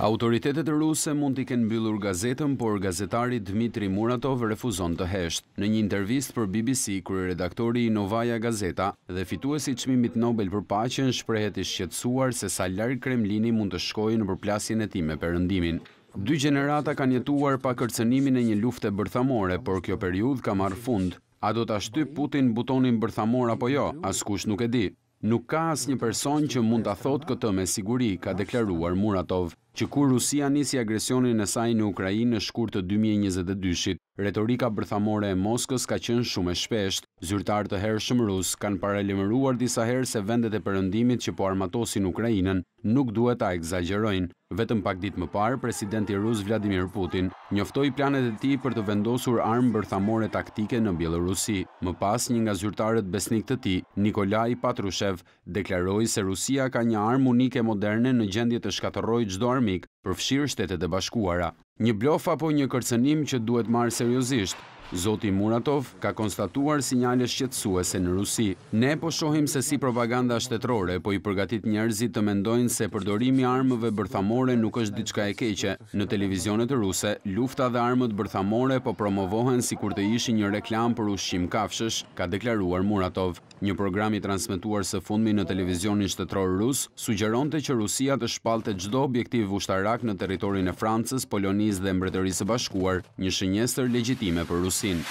Autoritetet ruse mund t'i kenë mbyllur gazetën, por gazetari Dmitri Muratov refuzon të heshtë. Në një intervistë për BBC, kryeredaktori i Novaja Gazeta dhe fituesi i Çmimit Nobel për paqen shprehet i shqetësuar se sa larg Kremlini mund të shkojë në përplasjen e tij me perëndimin. Dy gjenerata kanë jetuar pa kërcënimin e një lufte bërthamore, por kjo periudhë ka marrë fund. A do ta shtyp Putin butonin bërthamor apo jo? Askush nuk e di. Nuk ka asnjë person që mund ta thotë këtë me siguri, ka deklaruar Muratov, që kur Rusia nisi agresionin e saj në Ukrainë në shkurt të 2022-shit, retorika bërthamore e Moskës ka qenë shumë e shpeshtë. Zyrtarë të hershëm rus kanë paralajmëruar disa herë se vendet e perëndimit që po armatosin Ukrainën nuk duhet ta egzagjerojnë. Vetëm pak ditë më parë, presidenti rus Vladimir Putin njoftoi planet e tij për të vendosur armë bërthamore taktike në Bielorusi. Më pas, një nga zyrtarët besnik të tij, Nikolai Patrushev, deklaroi se Rusia ka një armë unike moderne në gjendje të shkatërrojë çdo armik, përfshirë Shtetet e Bashkuara. Një blof apo një kërcënim që duhet marrë seriozisht. Zoti Muratov ka konstatuar sinjale shqetësuese në Rusi. Ne po shohim se si propaganda shtetërore po i përgatit njerëzit të mendojnë se përdorimi i armëve bërthamore nuk është diçka e keqe. Në televizionet ruse, lufta dhe armët bërthamore po promovohen sikur të ishin një reklam për ushqim kafshësh, ka deklaruar Muratov. Një program i transmetuar së fundmi në televizionin shtetëror rus sugjeronte që Rusia të shpallte çdo objektiv ushtarak në territorin e Francës, Polonisë dhe Mbretërisë së Bashkuar, një shënjestër legjitime për Rusinë.